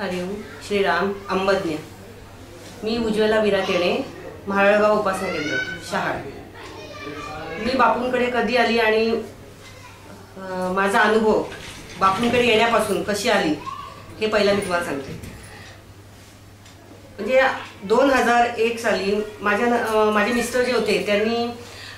हरिओम श्रीराम अंबज्ञ। मी उज्ज्वला विराटेणे, महाळगाव उपासना केंद्र शहाळ। मी बापूंकडे कधी आली आणि माझा अनुभव बापूंकडे येण्यापासून कशी आली हे पहिला मी तुम्हाला सांगते। म्हणजे 2001 साली माझे मिस्टर जे होते त्यांनी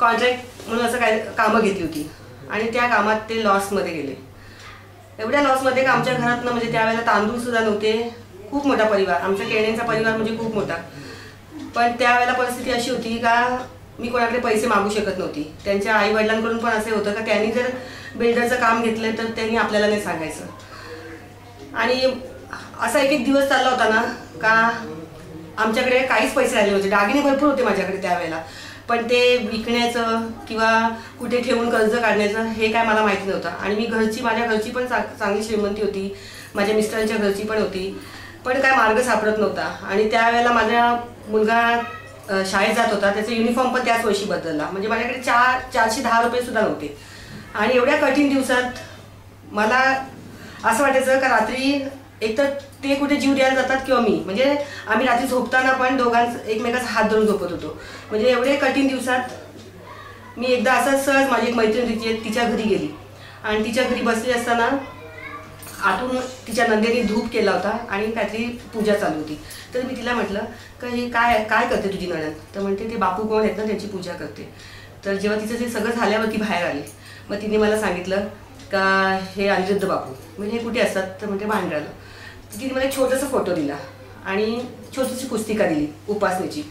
कॉन्ट्रॅक्ट म्हणून असं काय कामं घेतली होती आणि त्या कामात ते लॉसमध्ये गेले। एवढ्या लॉसमध्ये की आमच्या घरात ना म्हणजे त्यावेळेला तांदूळ सुद्धा नव्हते। खूप मोठा परिवार, आमचा केळण्यांचा परिवार म्हणजे खूप मोठा। पण त्यावेळेला परिस्थिती अशी होती का मी कोणाकडे पैसे मागू शकत नव्हती। त्यांच्या आई वडिलांकडून पण असे होतं का त्यांनी जर बिल्डरचं काम घेतलं तर त्यांनी आपल्याला नाही सांगायचं। आणि असा एक एक दिवस चालला होता ना का आमच्याकडे काहीच पैसे राहिले नव्हते। दागिने भरपूर होते माझ्याकडे त्यावेळेला, पण ते विकण्याचं किंवा कुठे ठेवून कर्ज काढण्याचं हे काय मला माहिती नव्हतं। आणि मी घरची माझ्या घरची पण चांगली श्रीमंती होती, माझ्या मिस्टरांच्या घरची पण होती, पण काय मार्ग सापडत नव्हता। आणि त्यावेळेला माझा मुलगा शाळेत जात होता, त्याचा युनिफॉर्म पण त्याच वर्षी बदलला। म्हणजे माझ्याकडे 410 रुपयेसुद्धा नव्हते। आणि एवढ्या कठीण दिवसात मला असं वाटायचं का रात्री एकतर ते कुठे जीव द्यायला जातात किंवा मी म्हणजे आम्ही रात्री झोपताना पण दोघांच एकमेकांचा हात धरून झोपत होतो। म्हणजे एवढे कठीण दिवसात मी एकदा असंच सहज माझी एक मैत्रीण तिच्या घरी गेली आणि तिच्या घरी बसली असताना आतून तिच्या नंदेने धूप केला होता आणि काहीतरी पूजा चालू होती। तर मी तिला म्हटलं का हे काय काय करते तुझी नणंद? तर म्हणते ते बापू कोण आहेत ना त्यांची पूजा करते। तर जेव्हा तिचं ते सगळं झाल्यावर ती बाहेर आली, मग तिने मला सांगितलं का हे अनिरुद्ध बापू म्हणजे हे कुठे असतात? तर म्हणजे भांडायला तिने मला एक छोटासा फोटो दिला आणि छोटीशी पुस्तिका दिली उपासनेची।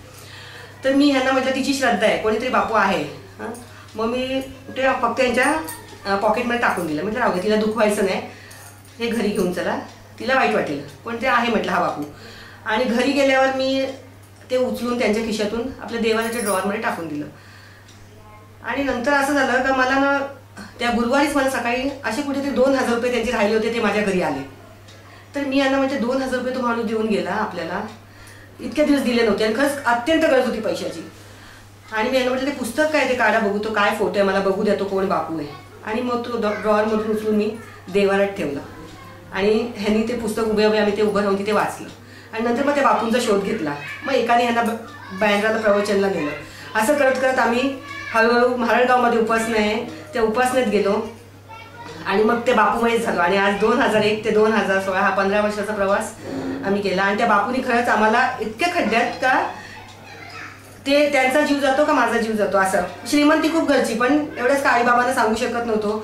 तर मी ह्यांना म्हटलं तिची श्रद्धा आहे, कोणीतरी बापू आहे हां। मग मी ते फक्त त्यांच्या पॉकेटमध्ये टाकून दिलं। म्हटलं राहू दे, तिला दुखवायचं नाही, हे घरी घेऊन चला, तिला वाईट वाटेल, पण ते आहे म्हटलं हा बापू। आणि घरी गेल्यावर मी ते उचलून त्यांच्या खिशातून आपल्या देवाच्या ड्रॉअरमध्ये टाकून दिलं। आणि नंतर असं झालं का मला ना त्या गुरुवारीच मला सकाळी असे कुठेतरी 2000 रुपये त्यांचे राहिले होते, ते माझ्या घरी आले। तर मी यांना म्हणजे 2000 रुपये तो माणूस देऊन गेला आपल्याला, इतक्या दिवस दिले नव्हते आणि खरंच अत्यंत गरज होती पैशाची। आणि मी यांना म्हटलं ते पुस्तक काय ते काढा बघू, तो काय फोटो आहे मला बघू द्या, तो कोण बापू आहे? आणि मग तो ड्रॉअरमधून उचलून मी देवारात ठेवला आणि ह्यांनी ते पुस्तक उभे उभे आम्ही ते उभं राहून तिथे वाचलं। आणि नंतर मग त्या बापूंचा शोध घेतला, मग एकाने ह्यांना बँड्राला प्रवचनला नेलं। असं करत करत आम्ही हळूहळू महाळगावमध्ये उपासना आहे त्या उपासनेत गेलो आणि मग ते बापूमुळेच झालो। आणि आज 2001 ते 2016 हा 15 वर्षाचा प्रवास आम्ही केला। आणि त्या बापूंनी खरंच आम्हाला इतक्या खड्ड्यात का ते त्यांचा जीव जातो का माझा जीव जातो, असं श्रीमंती खूप घरची पण एवढंच का आईबाबांना सांगू शकत नव्हतो।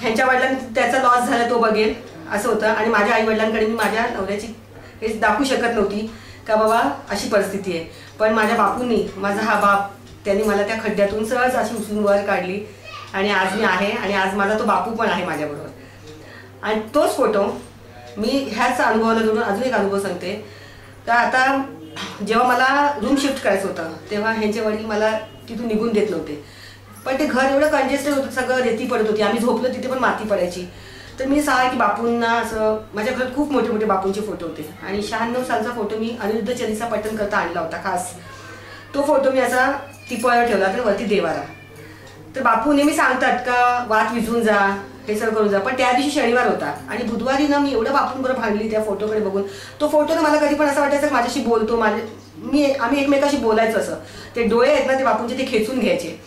ह्यांच्या वडिलांना त्याचा लॉस झाला तो बघेल असं होतं आणि माझ्या आईवडिलांकडे मी माझ्या नवऱ्याची हेच दाखवू शकत नव्हती का बाबा अशी परिस्थिती आहे। पण माझ्या बापूंनी, माझा हा बाप, त्यांनी मला त्या खड्ड्यातून सहज अशी उचलून वर काढली आणि आज मी आहे आणि आज माझा तो बापू पण आहे माझ्याबरोबर। आणि तोच फोटो मी ह्याच अनुभवाला जोडून अजून एक अनुभव सांगते का आता जेव्हा मला रूम शिफ्ट करायचं होतं तेव्हा ह्यांचे वडील मला तिथून निघून देत नव्हते, पण ते घर एवढं कंजेस्टेड होतं, सगळं रेती पडत होती, आम्ही झोपलो तिथे पण माती पडायची। तर मी सांगा की बापूंना असं माझ्या घरात खूप मोठे मोठे बापूंचे फोटो होते आणि 96 सालचा फोटो मी अनिरुद्ध चालीसा पठण करता आणला होता खास। तो फोटो मी असा टिपळ्यावर ठेवला तर वरती देवारा। तर बापू नेहमी सांगतात का वात विझून जा, हे सगळं करून जा, पण त्या दिवशी शनिवार होता आणि बुधवारी ना मी एवढं बापूंबरोबर भांडली त्या फोटोकडे बघून। तो फोटो ना मला कधी पण असं वाटायचं की माझ्याशी बोलतो, आम्ही एकमेकाशी बोलायचं असं। ते डोळे आहेत ना ते बापूंचे ते खेचून घ्यायचे।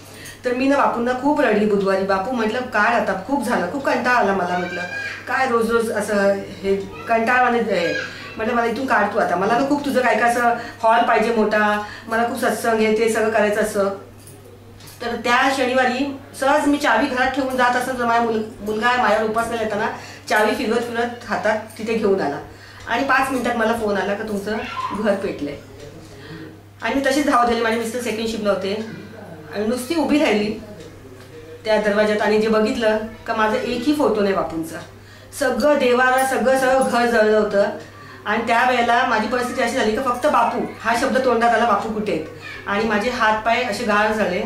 तर मी ना बापूंना खूप रडली बुधवारी। बापू म्हटलं काय आता खूप झालं, खूप कंटाळा आला मला, म्हटलं काय रोज रोज असं हे कंटाळा आहे, म्हटलं मला इथून काढ तू आता, मला ना खूप तुझं काय काय असं हॉल पाहिजे मोठा, मला खूप सत्संग हे ते सगळं करायचं असं। तर त्या शनिवारी सहज मी चावी घरात ठेवून जात असताना तर माझा मुलगा माझ्यावर उपासना येताना चावी फिरवत फिरत हातात तिथे घेऊन आला आणि 5 मिनिटात मला फोन आला का तुमचं घर पेटलं आहे। आणि मी तशीच धाव दिली, माझे मिस्टर सेकंड शिफ्टला होते आणि नुसती उभी राहिली त्या दरवाज्यात आणि जे बघितलं का माझा एकही फोटो नाही बापूंचा, सगळं देवारा सगळं सगळं घर जळलं होतं। आणि त्यावेळेला माझी परिस्थिती अशी झाली की फक्त बापू हा शब्द तोंडात आला, बापू कुठे आहेत? आणि माझे हातपाय असे गाळ झाले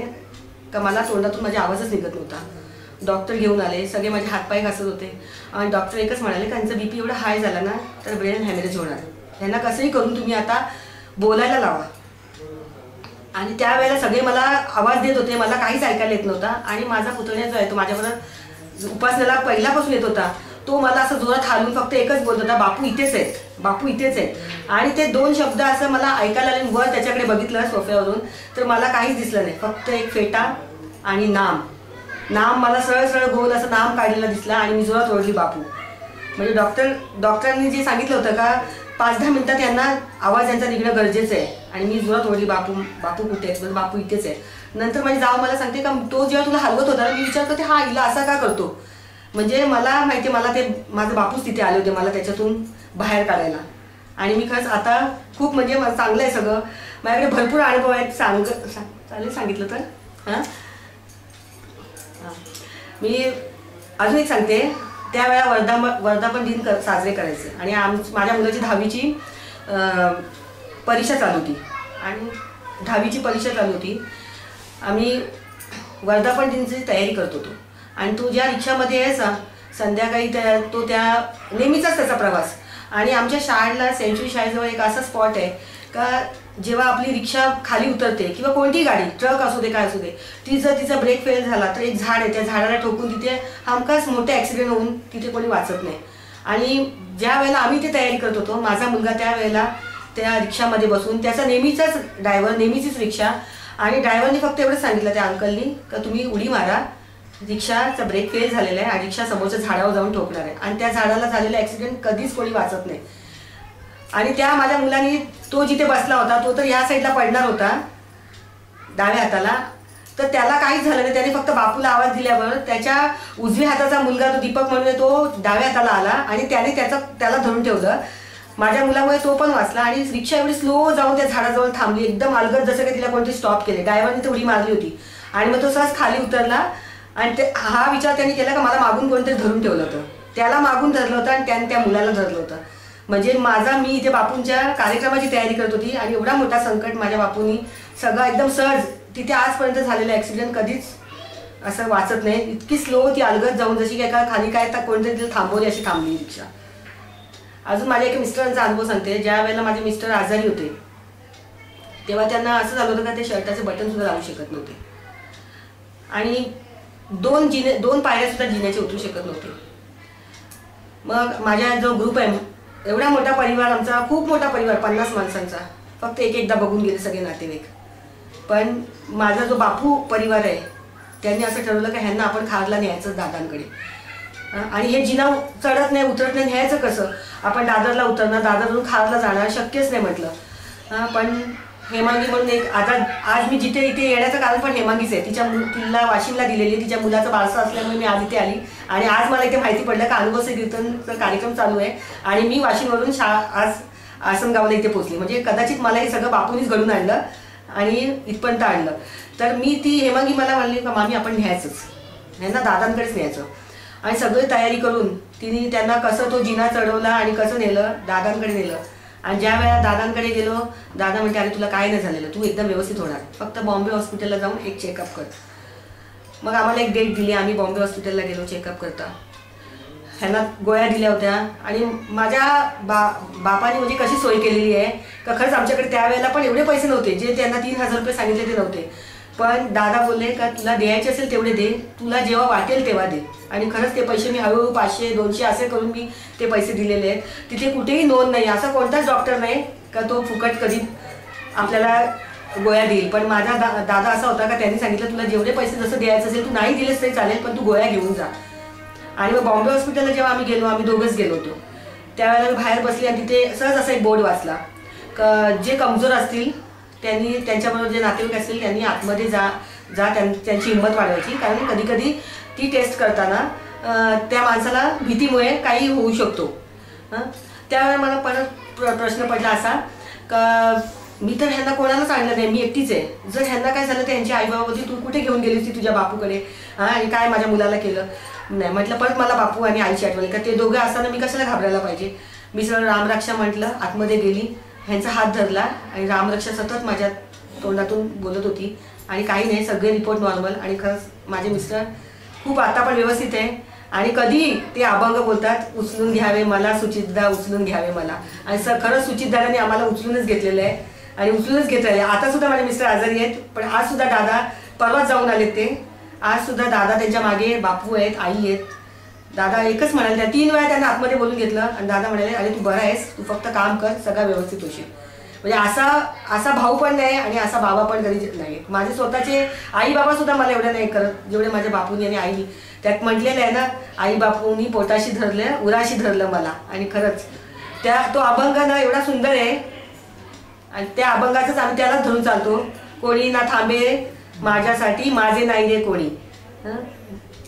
का मला तोंडातून माझा आवाजच निघत नव्हता। डॉक्टर घेऊन आले, सगळे माझे हातपाय घासत होते आणि डॉक्टर एकच म्हणाले का यांचं BP एवढा हाय झाला ना तर ब्रेन हॅमरेज होणार, ह्यांना कसंही करून तुम्ही आता बोलायला लावा। आणि त्यावेळेला सगळे मला आवाज देत होते, मला काहीच ऐकायला येत नव्हता। आणि माझा पुतण्या जो आहे तो माझ्याबरोबर उपासनेला पहिल्यापासून येत होता, तो मला असं जोरात हालून फक्त एकच बोलत होता, बापू इथेच आहेत, बापू इथेच आहेत. आणि ते दोन शब्द असं मला ऐकायला आले. वर त्याच्याकडे बघितलं सोफ्यावरून तर मला काहीच दिसलं नाही, फक्त एक फेटा आणि नाम. नाम मला सरळ सरळ गोल असं नाम काढलेलं दिसलं आणि मी जोरात ओरडली बापू. म्हणजे डॉक्टरांनी जे सांगितलं होतं का 5-10 मिनिटात यांना आवाज यांचा निघणं गरजेचं आहे. आणि मी जोरात ओरडली बापू, बापू कुठे आहे? बापू इथेच आहे. नंतर माझी जाव मला सांगते का तो जेव्हा तुला हलवत होता मी विचार करते हा हिला असा का करतो. म्हणजे मला माहिती आहे मला ते माझं बापूच तिथे आले होते मला त्याच्यातून बाहेर काढायला. आणि मी खरंच आता खूप म्हणजे मला चांगलं आहे सगळं, माझ्याकडे भरपूर अनुभव आहेत. चालेल सांगितलं तर हां हां मी अजून एक सांगते. त्यावेळा वर्धापन दिन साजरे करायचे आणि माझ्या मुलाची 10वीची परीक्षा चालू होती. आणि 10वीची परीक्षा चालू होती. आम्ही वर्धापन दिनची तयारी करत होतो. आणि तो ज्या रिक्षामध्ये यायचा संध्याकाळी तो त्या नेहमीचाच त्याचा प्रवास. आणि आमच्या शाळेला सेंचुरी शाळेजवळ एक असा स्पॉट आहे का जेव्हा आपली रिक्षा खाली उतरते किंवा कोणतीही गाडी ट्रक असू दे काय असू दे, ती जर तिचा ब्रेक फेल झाला तर एक झाड आहे त्या झाडाला ठोकून तिथे हमखास मोठे ॲक्सिडेंट होऊन तिथे कोणी वाचत नाही. आणि ज्या वेळेला आम्ही ते तयारी करत होतो माझा मुलगा त्यावेळेला त्या रिक्षामध्ये बसून, त्याचा नेहमीचाच ड्रायव्हर नेहमीचीच रिक्षा. आणि ड्रायव्हरने फक्त एवढंच सांगितलं त्या अंकलनी का तुम्ही उडी मारा, रिक्षाचा ब्रेक फेल झालेला आहे आणि रिक्षा समोरच्या झाडावर जाऊन ठोकणार आहे आणि त्या झाडाला झालेला ॲक्सिडेंट कधीच कोणी वाचत नाही. आणि त्या माझ्या मुलांनी तो जिथे बसला होता तो तर या साईडला पडणार होता डाव्या हाताला, तर त्याला काहीच झालं नाही. त्याने फक्त बापूला आवाज दिल्यावर त्याच्या उजव्या हाताचा मुलगा तो दीपक म्हणून तो डाव्या हाताला आला आणि त्याने त्याला धरून ठेवलं. माझ्या मुलामुळे तो पण वाचला. आणि रिक्षा एवढी स्लो जाऊन त्या झाडाजवळ थांबली एकदम अलगद, जसं की तिला कोणती स्टॉप केले. ड्रायव्हरने तर उडी मारली होती आणि मग तो सहज खाली उतरला. आणि ते हा विचार त्यांनी केला का मला मागून कोणतरी धरून ठेवलं होतं, त्याला मागून धरलं होतं आणि त्याने त्या मुलाला धरलं होतं. म्हणजे मी इथे बापूंच्या कार्यक्रमाची तयारी करत होती आणि एवढा मोठा संकट माझ्या बापूंनी सगळं एकदम सहज, तिथे आजपर्यंत झालेला ॲक्सिडेंट कधीच असं वाचत नाही, इतकी स्लो ती अलगद जाऊन जशी काय का खाली काय कोणतरी तिला थांबवली अशी थांबली रिक्षा. अजून माझ्या एका मिस्टरांचा अनुभव सांगते. ज्या वेळेला माझे मिस्टर आजारी होते तेव्हा त्यांना असं झालं होतं का ते शर्टाचे बटनसुद्धा लावू शकत नव्हते आणि दोन पायऱ्यासुद्धा जिन्याचे उतरू शकत नव्हते. मग माझ्या जो ग्रुप आहे एवढा मोठा परिवार आमचा, खूप मोठा परिवार 50 माणसांचा, फक्त एकदा बघून गेले सगळे नातेवाईक. पण माझा जो बापू परिवार आहे त्यांनी असं ठरवलं का ह्यांना आपण खारला न्यायचं दादांकडे. आणि हे जिना चढत नाही उतरत नाही, न्यायचं कसं? आपण दादरला उतरणार, दादरवरून खारला जाणार शक्यच नाही म्हटलं. पण हेमांगी म्हणून एक, आता आज मी जिथे इथे येण्याचं कारण पण हेमांगीच आहे. तिला वाशिमला दिलेली, तिच्या मुलाचा बारसा असल्यामुळे मी आज इथे आली. आणि आज मला इथे माहिती पडलं का अनुभव कीर्तनचा कार्यक्रम चालू आहे आणि मी वाशिमवरून आज आसनगावला इथे पोचली. म्हणजे कदाचित मला हे सगळं बापूनीच घडून आणलं आणि इथपर्यंत आणलं. तर मी ती हेमांगी मला म्हणली का मामी आपण न्यायचंच, यांना दादांकडेच न्यायचं. आणि सगळी तयारी करून तिने त्यांना कसं तो जिना चढवला आणि कसं नेलं दादांकडे नेलं. आणि ज्या वेळेला दादांकडे गेलो दादा म्हणते अरे तुला काय नाही झालेलं, तू एकदम व्यवस्थित होणार, फक्त बॉम्बे हॉस्पिटलला जाऊन एक चेकअप कर. मग आम्हाला एक डेट दिली, आम्ही बॉम्बे हॉस्पिटलला गेलो चेकअप करता. ह्यांना गोळ्या दिल्या होत्या आणि माझ्या बापाने म्हणजे कशी सोय केलेली आहे का खरंच आमच्याकडे त्यावेळेला पण एवढे पैसे नव्हते, जे त्यांना 3000 रुपये सांगितले ते नव्हते. पण दादा बोलले का तुला द्यायचे असेल तेवढे दे, तुला जेव्हा वाटेल तेव्हा दे. आणि खरंच ते पैसे मी हळूहळू 500-200 असे करून मी ते पैसे दिलेले आहेत. तिथे कुठेही नोंद नाही, असा कोणताच डॉक्टर नाही का तो फुकट कधी आपल्याला गोळ्या देईल. पण माझा दादा असा होता का त्यांनी सांगितलं तुला जेवढे पैसे जसं द्यायचं असेल तू नाही दिलेस तरी चालेल पण तू गोळ्या घेऊन जा. आणि मग बॉम्बे हॉस्पिटलला जेव्हा आम्ही गेलो, आम्ही दोघंच गेलो होतो, त्यावेळेला बाहेर बसली आणि तिथे सहज असा एक बोर्ड वाचला का जे कमजोर असतील त्यांनी त्यांच्याबरोबर जे नातेवाईक असतील त्यांनी आतमध्ये जा त्यांची हिंमत वाढवायची. कारण कधीकधी ती टेस्ट करताना त्या माणसाला भीतीमुळे काही होऊ शकतो. त्यावेळेला मला परत प्रश्न पडला असा का मी तर ह्यांना कोणालाच आणलं नाही, मी एकटीच आहे, जर ह्यांना काय झालं तर ह्यांची आईबाबाबती तू कुठे घेऊन गेलीस ती तुझ्या बापूकडे, आणि काय माझ्या मुलाला केलं नाही. म्हटलं परत मला बापू आणि आईची आठवण, का ते दोघं असताना मी कशाला घाबरायला पाहिजे. मी सरळ रामरक्षा म्हटलं, आतमध्ये गेली, ह्यांचा हात धरला आणि रामरक्षा सतत माझ्या तोंडातून बोलत होती आणि काही नाही, सगळे रिपोर्ट नॉर्मल. आणि खरंच माझे मिस्टर खूप आता पण व्यवस्थित आहे. आणि कधी ते अभंग बोलतात, उचलून घ्यावे मला सुचितदा, उचलून घ्यावे मला. आणि खरंच सुचितदाने आम्हाला उचलूनच घेतलेलं आहे आणि उचलूनच घेतलेलं आहे. आतासुद्धा माझे मिस्टर आजारी आहेत पण आजसुद्धा दादा, परवाच जाऊन आले ते, आजसुद्धा दादा त्यांच्या मागे बापू आहेत, आई आहेत, दादा एकच म्हणाले, तीन वेळा त्यांना आतमध्ये बोलून घेतलं आणि दादा म्हणाले अरे तू बरा आहेस, तू फक्त काम कर, सगळं व्यवस्थित होशील। म्हणजे असा भाऊ पण नाही आणि असा बाबा पण कधी नाही। माझे स्वतःचे आई बाबा सुद्धा मला एवढे नाही करत जेवढे माझ्या बापूंनी आणि आईनी। त्यात म्हटलेलं आहे ना, आई बापूंनी पोटाशी धरलं, उराशी धरलं मला। आणि खरंच तो अभंग ना एवढा सुंदर आहे आणि त्या अभंगाचंच आम्ही त्याला धरून चालतो। कोणी ना थांबे माझ्यासाठी, माझे नाही रे कोणी।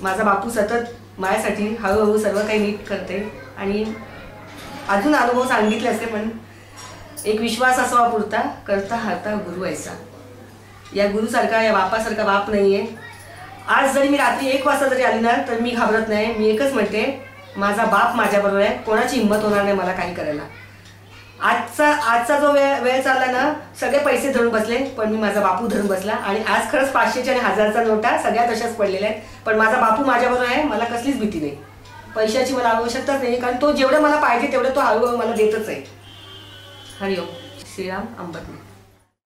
माझा बापू सतत माझ्यासाठी हळूहळू सर्व काही नीट करते आणि अजून अनुभव सांगितले असते, पण एक विश्वास असावा पुरता, करता हरता गुरु ऐसा। या गुरुसारखा, या बापासारखा बाप नाही आहे। आज जरी मी रात्री 1 वाजता जरी आली ना तर मी घाबरत नाही। मी एकच म्हणते, माझा बाप माझ्याबरोबर आहे, कोणाची हिंमत होणार नाही मला काही करायला। आजचा जो वेळ चालला ना, सगळे पैसे धरून बसले पण मी माझा बापू धरून बसला। आणि आज खरंच 500च्या आणि 1000चा नोटा सगळ्या तशाच पडलेल्या आहेत, पण माझा बापू माझ्याबरोबर आहे। मला कसलीच भीती नाही, पैशाची मला आवश्यकताच नाही, कारण तो जेवढं मला पाहिजे तेवढं तो हळूहळू मला देतच आहे। हरिओम। श्रीराम अंबरनाथ।